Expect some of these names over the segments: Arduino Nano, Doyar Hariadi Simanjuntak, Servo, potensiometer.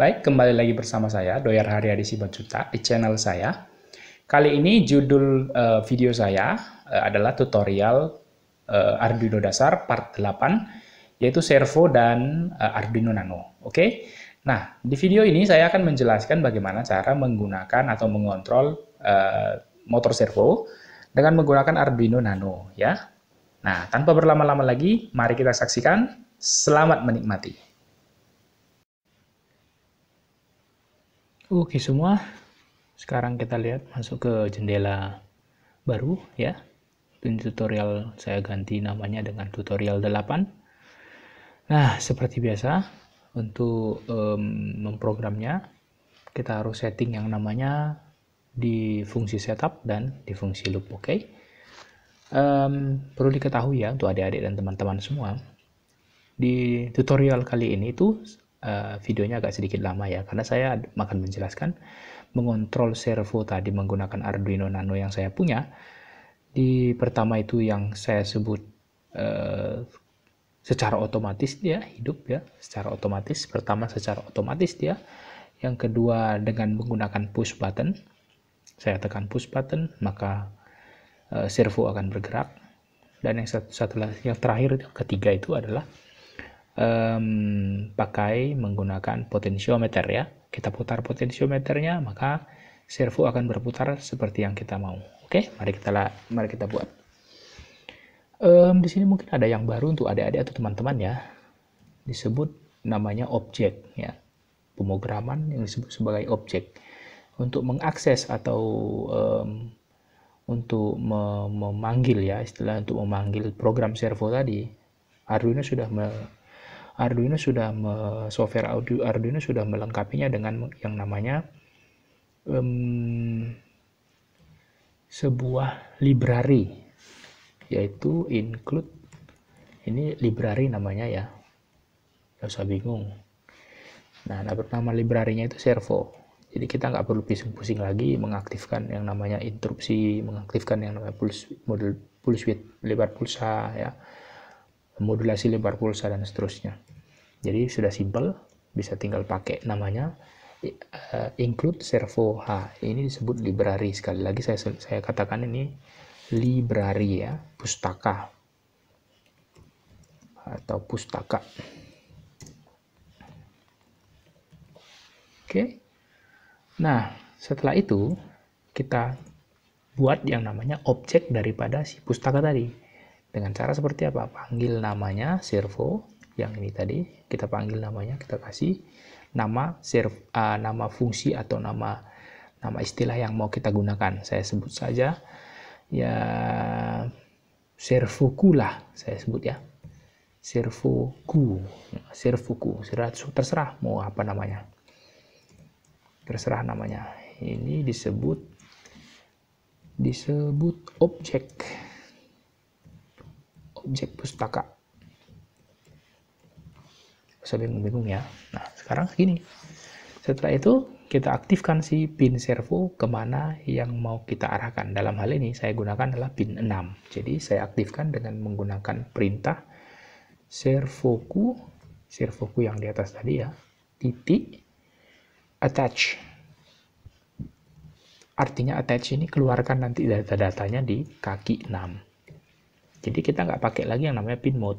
Baik, kembali lagi bersama saya, Doyar Hariadi Simanjuntak, di channel saya. Kali ini judul video saya adalah tutorial Arduino dasar part 8, yaitu Servo dan Arduino Nano. Oke? Nah, di video ini saya akan menjelaskan bagaimana cara menggunakan atau mengontrol motor servo dengan menggunakan Arduino Nano, ya. Nah, tanpa berlama-lama lagi, mari kita saksikan. Selamat menikmati. Oke semua, sekarang kita lihat masuk ke jendela baru ya. Ini tutorial saya ganti namanya dengan tutorial 8. Nah, seperti biasa untuk memprogramnya kita harus setting yang namanya di fungsi setup dan di fungsi loop. Oke, perlu diketahui ya untuk adik-adik dan teman-teman semua, di tutorial kali ini tuh videonya agak sedikit lama ya, karena saya akan menjelaskan mengontrol servo tadi menggunakan Arduino Nano yang saya punya. Di pertama itu yang saya sebut secara otomatis dia hidup ya, secara otomatis. Pertama secara otomatis dia, yang kedua dengan menggunakan push button. Saya tekan push button maka servo akan bergerak, dan yang terakhir yang ketiga itu adalah pakai menggunakan potensiometer ya. Kita putar potensiometernya maka servo akan berputar seperti yang kita mau. Oke, mari kita buat. Di sini mungkin ada yang baru untuk adik-adik atau teman-teman ya. Disebut namanya objek ya. Pemrograman yang disebut sebagai objek. Untuk mengakses atau untuk memanggil ya, istilah untuk memanggil program servo tadi, Arduino sudah melengkapinya dengan yang namanya sebuah library, yaitu include. Ini library namanya ya, gak usah bingung. Nah, nama library-nya itu servo, jadi kita nggak perlu pusing-pusing lagi mengaktifkan yang namanya interupsi, mengaktifkan yang namanya pulse width, lebar pulsa ya, modulasi lebar pulsa dan seterusnya. Jadi sudah simple, bisa tinggal pakai namanya include servo H. Ini disebut library. Sekali lagi saya katakan ini library ya, pustaka atau pustaka. Oke. Nah, setelah itu kita buat yang namanya objek daripada si pustaka tadi. Dengan cara seperti apa? Panggil namanya servo yang ini tadi, kita panggil namanya, kita kasih nama nama fungsi atau nama istilah yang mau kita gunakan. Saya sebut saja ya servoku lah, saya sebut ya servoku, terserah mau apa namanya, terserah namanya. Ini disebut objek pustaka. Bisa bingung-bingung ya. Nah, sekarang gini. Setelah itu kita aktifkan si pin servo kemana yang mau kita arahkan. Dalam hal ini saya gunakan adalah pin 6. Jadi saya aktifkan dengan menggunakan perintah servoku yang di atas tadi ya, titik attach. Artinya attach ini keluarkan nanti data-datanya di kaki 6. Jadi kita nggak pakai lagi yang namanya pin mode,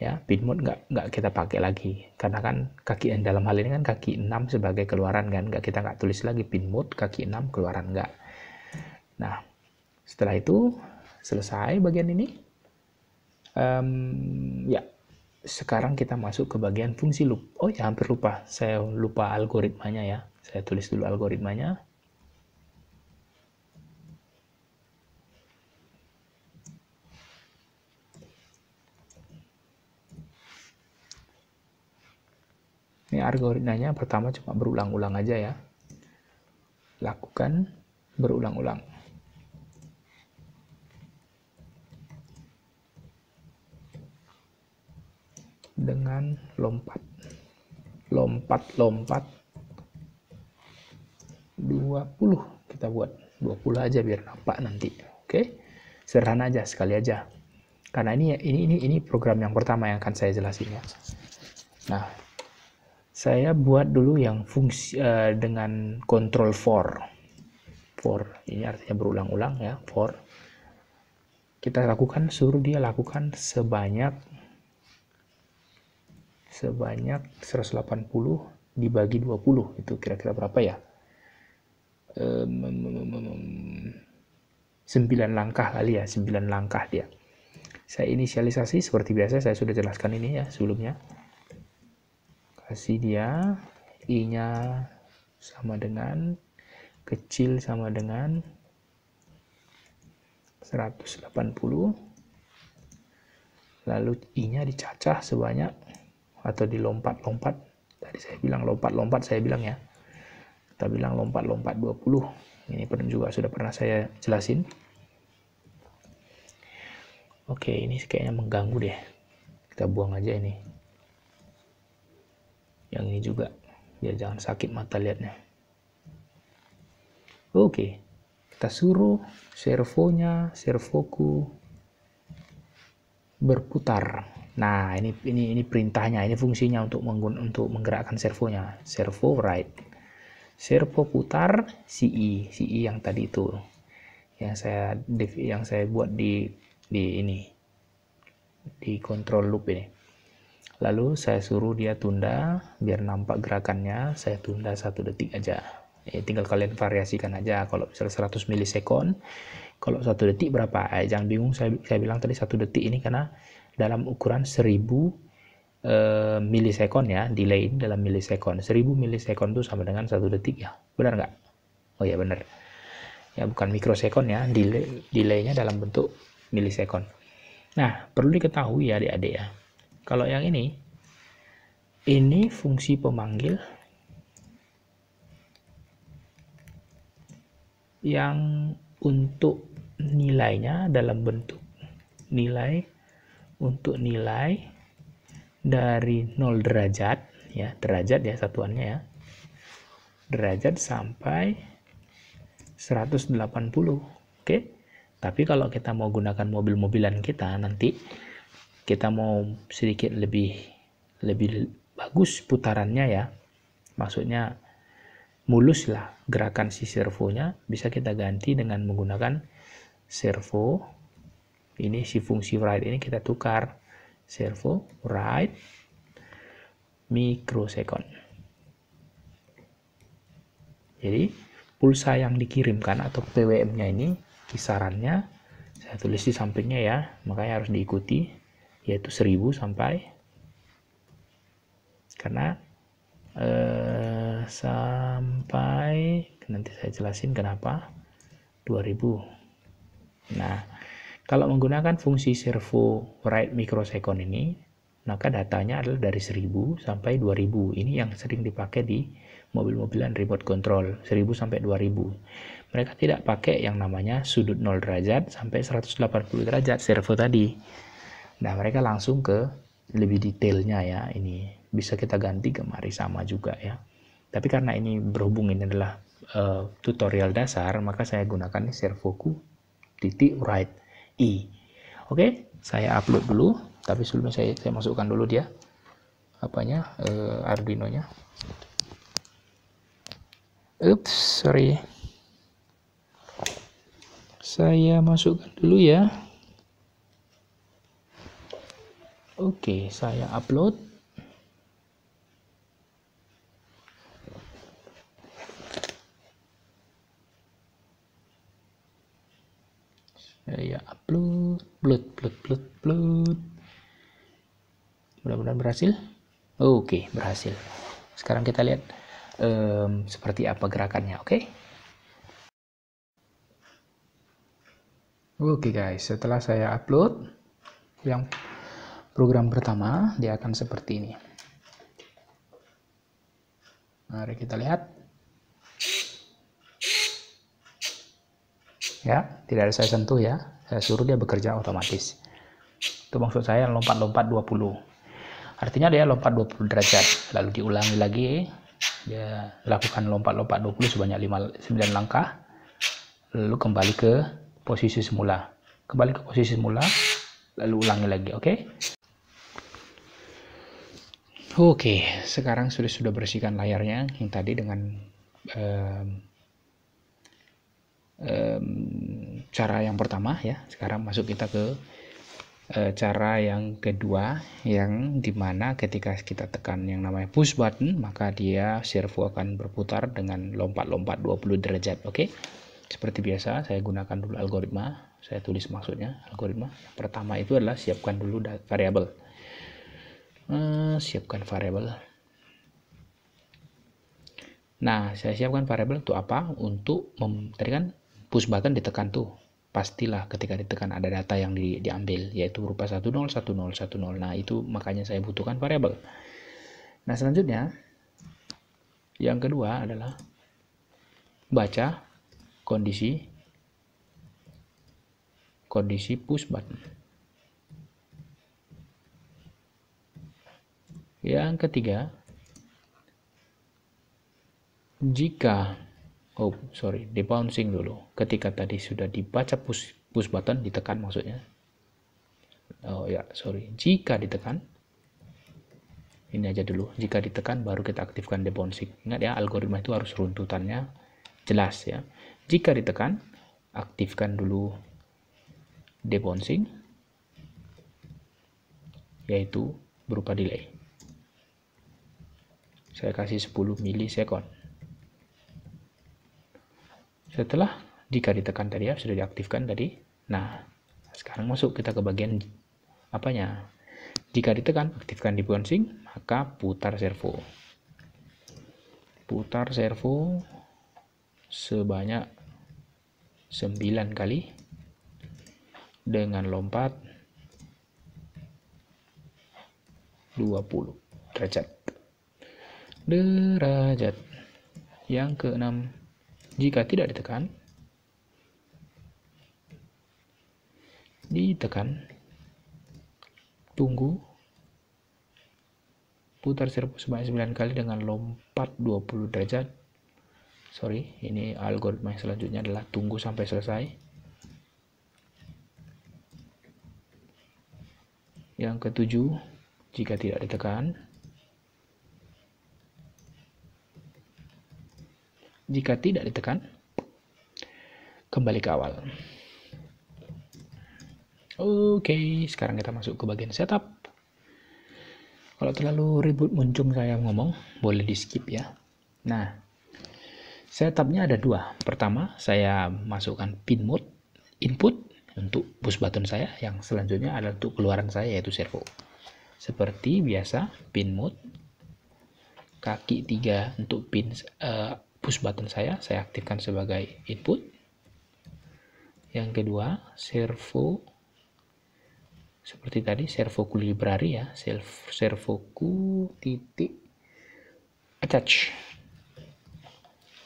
ya pin mode nggak kita pakai lagi, karena kan kaki dalam hal ini kan kaki 6 sebagai keluaran kan, kita nggak tulis lagi pin mode kaki 6 keluaran nggak. Nah, setelah itu selesai bagian ini, ya sekarang kita masuk ke bagian fungsi loop. Oh ya, hampir lupa, saya lupa algoritmanya ya, saya tulis dulu algoritmanya. Ini algoritmanya pertama cuma berulang-ulang aja ya. Lakukan berulang-ulang. Dengan lompat. Lompat. 20 kita buat. 20 aja biar nampak nanti. Oke. Sederhana aja, sekali aja. Karena ini program yang pertama yang akan saya jelasin ya. Nah, saya buat dulu yang fungsi dengan kontrol for ini artinya berulang-ulang ya, for. Kita lakukan, suruh dia lakukan sebanyak 180 dibagi 20, itu kira-kira berapa ya? 9 langkah kali ya, 9 langkah dia. Saya inisialisasi seperti biasa, saya sudah jelaskan ini ya sebelumnya. Kasih dia i-nya sama dengan kecil sama dengan 180, lalu i-nya dicacah sebanyak atau dilompat-lompat. Tadi saya bilang lompat-lompat, saya bilang ya, kita bilang lompat-lompat 20. Ini pun juga sudah pernah saya jelasin. Oke, ini kayaknya mengganggu deh, kita buang aja ini. Yang ini juga biar jangan sakit mata lihatnya. Oke, kita suruh servoku berputar. Nah, ini perintahnya, ini fungsinya untuk menggerakkan servonya. Servo right. Servo putar CI yang tadi itu. Yang saya buat di ini, di kontrol loop ini. Lalu saya suruh dia tunda biar nampak gerakannya. Saya tunda 1 detik aja. Tinggal kalian variasikan aja. Kalau misalnya 100 milisekon, kalau 1 detik berapa? Jangan bingung, saya bilang tadi 1 detik ini karena dalam ukuran 1000 milisekon ya, delay dalam milisekon. 1000 milisekon itu sama dengan 1 detik ya. Benar nggak? Oh ya benar. Ya bukan mikrosekon ya, delaynya dalam bentuk milisekon. Nah, perlu diketahui ya adik-adik ya, kalau yang ini fungsi pemanggil yang untuk nilainya dalam bentuk nilai, untuk nilai dari 0 derajat ya, derajat ya satuannya ya, derajat sampai 180. Oke. Tapi kalau kita mau gunakan mobil-mobilan kita nanti, kita mau sedikit lebih bagus putarannya ya. Maksudnya mulus lah gerakan si servonya, bisa kita ganti dengan menggunakan servo. Ini si fungsi right ini kita tukar servo right mikrosecond. Jadi pulsa yang dikirimkan atau PWM-nya ini kisarannya saya tulis di sampingnya ya, makanya harus diikuti, yaitu 1000 sampai, karena sampai nanti saya jelasin kenapa 2000. Nah, kalau menggunakan fungsi servo write microsecond ini, maka datanya adalah dari 1000 sampai 2000. Ini yang sering dipakai di mobil-mobilan remote control, 1000 sampai 2000. Mereka tidak pakai yang namanya sudut 0 derajat sampai 180 derajat servo tadi. Nah, mereka langsung ke lebih detailnya ya. Ini bisa kita ganti kemari sama juga ya. Tapi karena ini berhubung ini adalah tutorial dasar, maka saya gunakan servoku titik write i. Oke, saya upload dulu. Tapi sebelumnya saya masukkan dulu dia apanya, Arduino-nya. Oops, sorry. Saya masukkan dulu ya. Oke, saya upload. Saya upload, upload. Mudah-mudahan berhasil. Oke, berhasil. Sekarang kita lihat seperti apa gerakannya. Oke. Oke guys, setelah saya upload yang program pertama, dia akan seperti ini. Mari kita lihat. Ya, tidak ada saya sentuh ya. Saya suruh dia bekerja otomatis. Itu maksud saya lompat-lompat 20. Artinya dia lompat 20 derajat, lalu diulangi lagi, dia lakukan lompat-lompat 20 sebanyak 9 langkah, lalu kembali ke posisi semula. Lalu ulangi lagi, oke? Oke, sekarang sudah bersihkan layarnya yang tadi dengan cara yang pertama ya. Sekarang masuk kita ke cara yang kedua, yang dimana ketika kita tekan yang namanya push button, maka dia servo akan berputar dengan lompat-lompat 20 derajat. Oke, seperti biasa saya gunakan dulu algoritma, saya tulis maksudnya algoritma. Yang pertama itu adalah siapkan dulu variabel. Siapkan variabel. Nah, saya siapkan variabel untuk apa? Untuk tadi kan push button ditekan tuh. Pastilah ketika ditekan ada data yang diambil, yaitu berupa 101010. Nah, itu makanya saya butuhkan variabel. Nah, selanjutnya yang kedua adalah baca kondisi push button. Yang ketiga, jika di bouncing dulu. Ketika tadi sudah dibaca push button, ditekan maksudnya. Jika ditekan, ini aja dulu. Jika ditekan, baru kita aktifkan debouncing. Ingat ya, algoritma itu harus runtutannya jelas ya. Jika ditekan, aktifkan dulu debouncing, yaitu berupa delay. Saya kasih 10 milisekon. Setelah jika ditekan tadi ya, sudah diaktifkan tadi. Nah, sekarang masuk kita ke bagian apanya. Jika ditekan, aktifkan di bouncing, maka putar servo. Putar servo sebanyak 9 kali dengan lompat 20 derajat. Yang keenam, jika tidak ditekan, tunggu, putar servo sebanyak 9 kali dengan lompat 20 derajat. Ini algoritma yang selanjutnya adalah tunggu sampai selesai. Yang ketujuh, jika tidak ditekan, kembali ke awal. Oke, sekarang kita masuk ke bagian setup. Kalau terlalu ribut muncung saya ngomong, boleh di skip ya. Nah, setupnya ada dua. Pertama, saya masukkan pin mode input untuk push button saya. Yang selanjutnya adalah untuk keluaran saya, yaitu servo. Seperti biasa, pin mode kaki 3 untuk pin push button saya aktifkan sebagai input. Yang kedua, servo seperti tadi, servoku library ya, servoku titik attach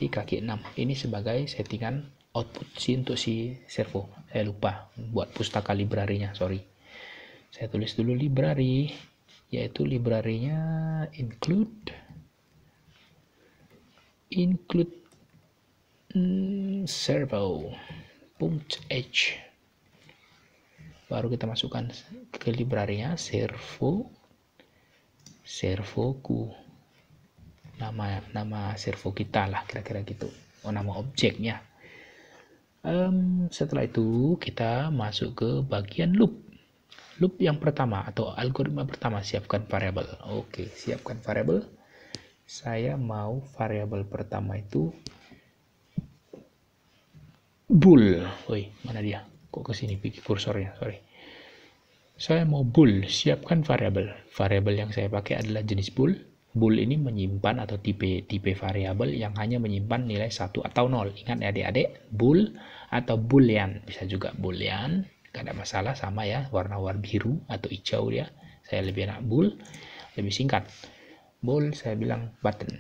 di kaki 6. Ini sebagai settingan output untuk si servo. Saya lupa buat pustaka library-nya, Saya tulis dulu library, yaitu library-nya include servo.h. Baru kita masukkan ke library-nya servoku, nama servo kita lah, kira-kira gitu. Nama objeknya. Setelah itu kita masuk ke bagian loop yang pertama atau algoritma pertama. Siapkan variabel. Oke, siapkan variabel. Saya mau variabel pertama itu bool. Woi, mana dia? Kok kesini kursornya? Saya mau bool. Siapkan variabel. Variabel yang saya pakai adalah jenis bool. Bool ini menyimpan atau tipe variabel yang hanya menyimpan nilai 1 atau 0. Ingat ya adik-adik, bool atau boolean. Bisa juga boolean, gak ada masalah, sama ya, warna-warna biru atau hijau ya. Saya lebih enak bool, lebih singkat. Bool, saya bilang button.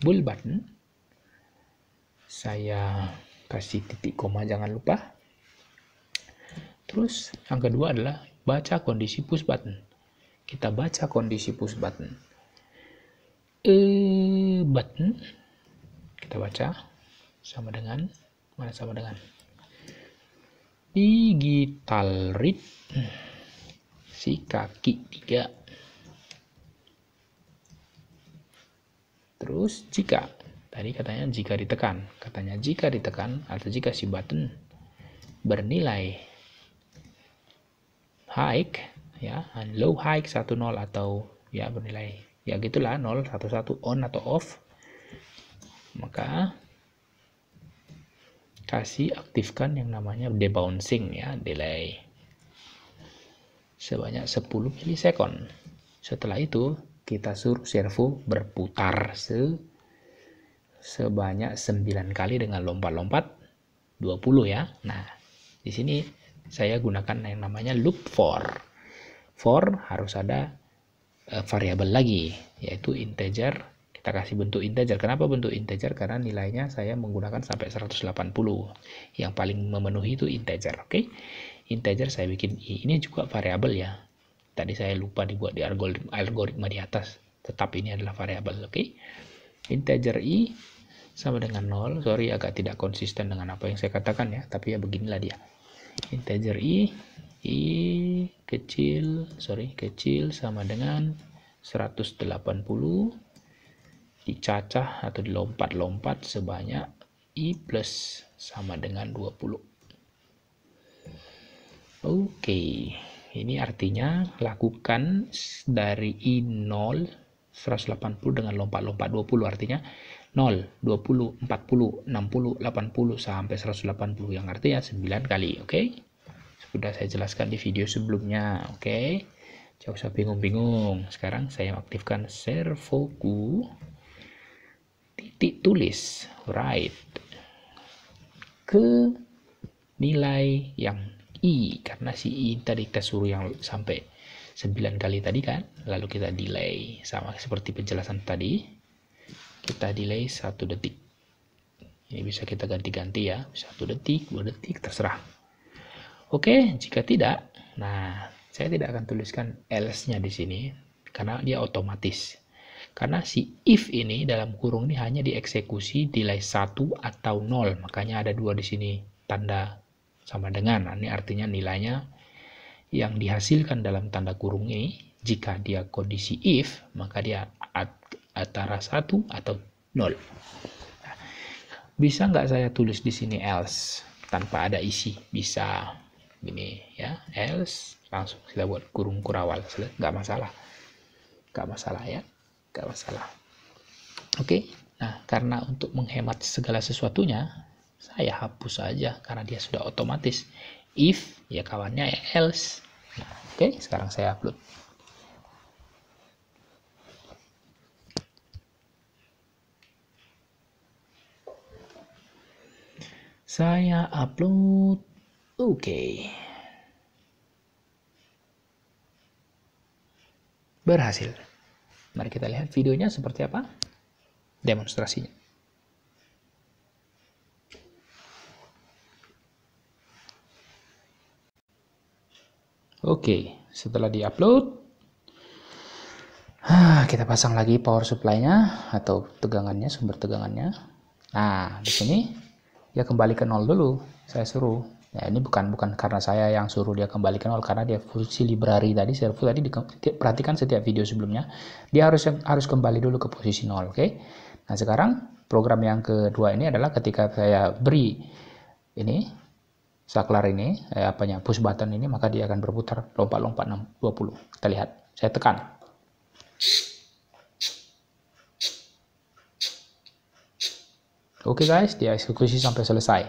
Bool button. Saya kasih titik koma, jangan lupa. Terus yang kedua adalah baca kondisi push button. Kita baca kondisi push button. Button. Kita baca sama dengan, mana sama dengan? Digital read si kaki 3. Terus jika, tadi katanya jika ditekan. Katanya jika ditekan atau jika si button bernilai high ya, and low high 10 atau ya bernilai ya gitulah 0 11 on atau off, maka kasih aktifkan yang namanya debouncing ya, delay sebanyak 10 milisekon. Setelah itu kita suruh servo berputar sebanyak 9 kali dengan lompat-lompat 20 ya. Nah, di sini saya gunakan yang namanya loop for harus ada variabel lagi, yaitu integer. Kita kasih bentuk integer. Kenapa bentuk integer? Karena nilainya saya menggunakan sampai 180. Yang paling memenuhi itu integer. Oke, integer saya bikin i. Ini juga variabel ya. Tadi saya lupa dibuat di algoritma di atas. Tetap ini adalah variabel. Oke, integer i sama dengan 0. Sorry agak tidak konsisten dengan apa yang saya katakan ya. Tapi ya beginilah dia. Integer i kecil sama dengan 180 dicacah atau dilompat-lompat sebanyak i plus sama dengan 20. Oke, ini artinya lakukan dari i 0 180 dengan lompat-lompat 20, artinya 0, 20, 40, 60, 80 sampai 180 yang artinya 9 kali, oke? Sudah saya jelaskan di video sebelumnya, oke? Jangan usah bingung-bingung. Sekarang saya aktifkan servoku. Titik tulis right ke nilai yang i, karena si i tadi kita suruh yang sampai 9 kali tadi kan. Lalu kita delay sama seperti penjelasan tadi. Kita delay 1 detik. Ini bisa kita ganti-ganti ya, 1 detik, 2 detik, terserah. Oke, jika tidak, nah saya tidak akan tuliskan else-nya di sini karena dia otomatis. Karena si if ini dalam kurung ini hanya dieksekusi delay 1 atau 0, makanya ada 2 di sini tanda sama dengan. Ini artinya nilainya yang dihasilkan dalam tanda kurung ini jika dia kondisi if, maka dia antara 1 atau 0. Nah, bisa nggak saya tulis di sini else tanpa ada isi? Bisa. Gini ya, else langsung kita buat kurung kurawal, nggak masalah. Nggak masalah ya. Nggak masalah. Oke. Nah, karena untuk menghemat segala sesuatunya, saya hapus aja karena dia sudah otomatis. If ya kawannya ya else. Nah, oke, sekarang saya upload. Saya upload. Oke. Berhasil. Mari kita lihat videonya seperti apa. Demonstrasinya. Oke, setelah di-upload, kita pasang lagi power supply-nya atau tegangannya, sumber tegangannya. Nah, di sini dia kembali ke 0 dulu, saya suruh. Ya, ini bukan karena saya yang suruh dia kembali ke 0, karena dia fungsi library tadi, servo tadi, perhatikan setiap video sebelumnya, dia harus kembali dulu ke posisi 0, oke? Nah, sekarang program yang kedua ini adalah ketika saya beri ini, saklar ini, push button ini, maka dia akan berputar, lompat-lompat 20. Kita lihat, saya tekan. Oke guys, dia eksekusi sampai selesai.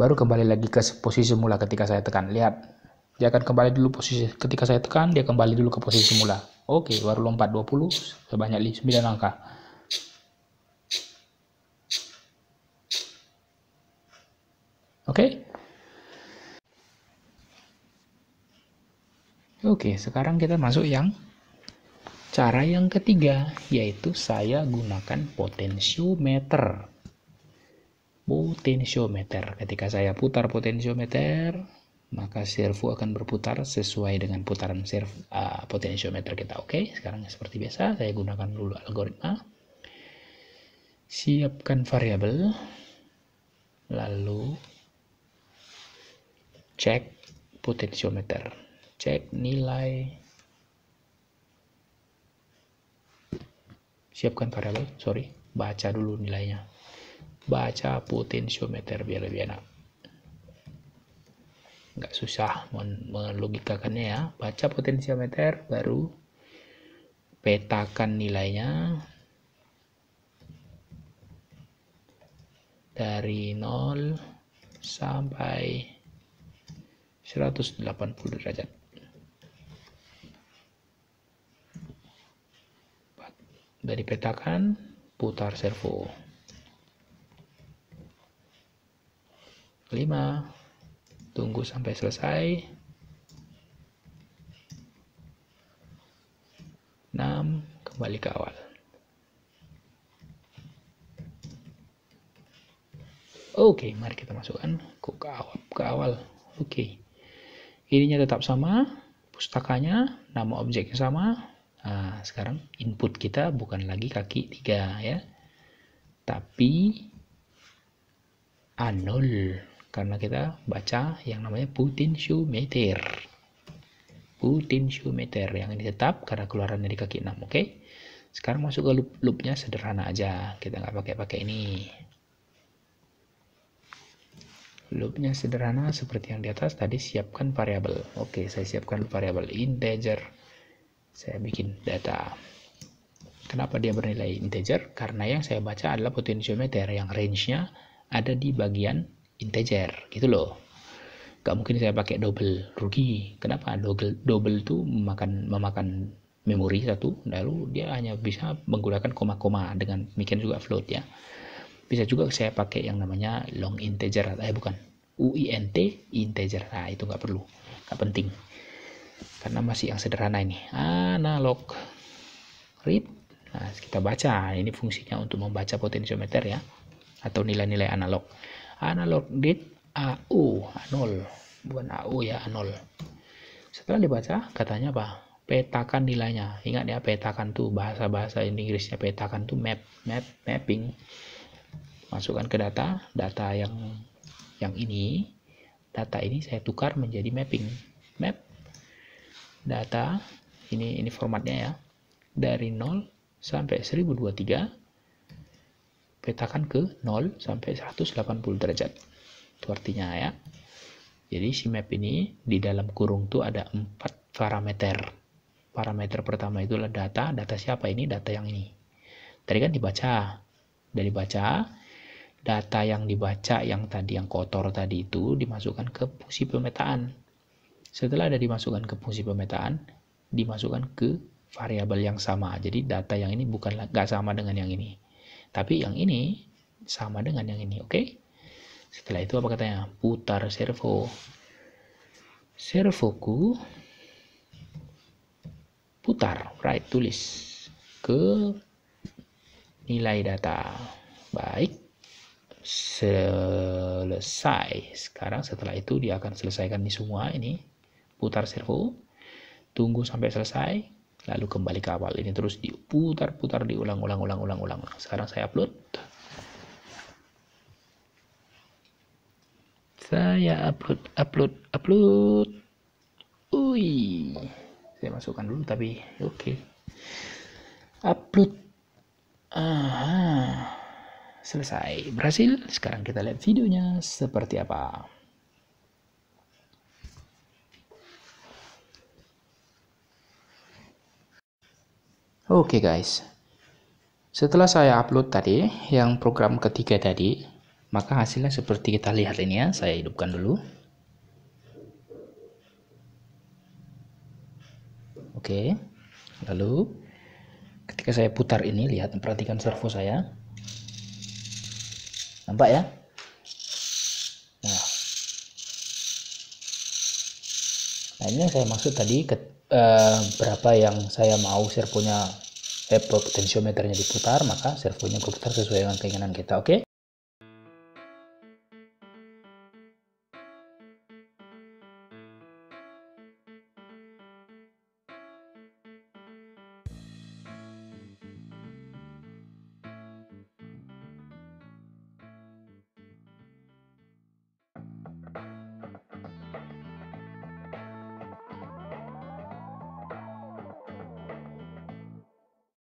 Baru kembali lagi ke posisi semula ketika saya tekan. Lihat, dia akan kembali dulu posisi ketika saya tekan, dia kembali dulu ke posisi semula. Oke, baru lompat 20 sebanyak 9 angka. Oke. Oke, sekarang kita masuk yang cara yang ketiga, yaitu saya gunakan potensiometer. Potensiometer, ketika saya putar potensiometer, maka servo akan berputar sesuai dengan putaran potensiometer kita. Oke, sekarang seperti biasa, saya gunakan dulu algoritma. Siapkan variabel, lalu cek potensiometer, cek nilai siapkan variabel, sorry, baca dulu nilainya, baca potensiometer biar lebih enak, nggak susah melogikakannya ya. Baca potensiometer baru petakan nilainya dari 0 sampai 180 derajat. Dari petakan, putar servo. 5, tunggu sampai selesai. 6, kembali ke awal. Oke, mari kita masukkan ke awal. Oke, ininya tetap sama, pustakanya, nama objeknya sama. Nah, sekarang input kita bukan lagi kaki 3 ya, tapi A0, karena kita baca yang namanya potensiometer yang ini tetap karena keluaran dari kaki 6. Oke, sekarang masuk ke loop-loopnya sederhana aja, kita nggak pakai ini. Loopnya sederhana seperti yang di atas tadi, siapkan variabel. Oke, saya siapkan variabel integer. Saya bikin data. Kenapa dia bernilai integer? Karena yang saya baca adalah potensiometer yang range-nya ada di bagian integer, gitu loh. Gak mungkin saya pakai double, rugi. Kenapa? Double itu memakan memori satu, lalu dia hanya bisa menggunakan koma-koma, dengan demikian juga float ya. Bisa juga saya pakai yang namanya long integer, UINT integer. Nah, itu nggak perlu, nggak penting. Karena masih yang sederhana ini, analog read. Nah, kita baca, ini fungsinya untuk membaca potensiometer ya, atau nilai-nilai analog. Analog read A0, bukan AU ya, A0. Setelah dibaca, katanya apa? Petakan nilainya. Ingat ya, petakan tuh bahasa Inggrisnya, petakan tuh mapping. Masukkan ke data yang ini. Data ini saya tukar menjadi mapping. Map data ini formatnya ya, dari 0 sampai 1023, petakan ke 0 sampai 180 derajat. Itu artinya ya, jadi si map ini di dalam kurung tuh ada 4 parameter. Parameter pertama itulah data siapa ini, data yang ini tadi kan dibaca. Dari baca, data yang dibaca yang tadi, yang kotor tadi itu dimasukkan ke fungsi pemetaan. Setelah ada dimasukkan ke fungsi pemetaan, dimasukkan ke variabel yang sama. Jadi data yang ini nggak sama dengan yang ini, tapi yang ini sama dengan yang ini. Oke. Setelah itu apa katanya? Putar servo. Servoku putar, right, tulis ke nilai data. Baik. Selesai. Sekarang setelah itu dia akan selesaikan ini semua ini. Putar servo, tunggu sampai selesai, lalu kembali ke awal. Ini terus diputar-putar, diulang-ulang. Sekarang saya upload. Saya upload. Ui, saya masukkan dulu tapi oke. Upload. Aha. Selesai, berhasil. Sekarang kita lihat videonya seperti apa. Oke guys, setelah saya upload tadi, yang program ketiga tadi, maka hasilnya seperti kita lihat ini ya. Saya hidupkan dulu. Oke, lalu ketika saya putar ini, lihat, perhatikan servo saya. Nampak ya? Nah. Nah, ini yang saya maksud tadi, berapa yang saya mau servonya, potensiometernya diputar, maka servonya berputar sesuai dengan keinginan kita. Oke?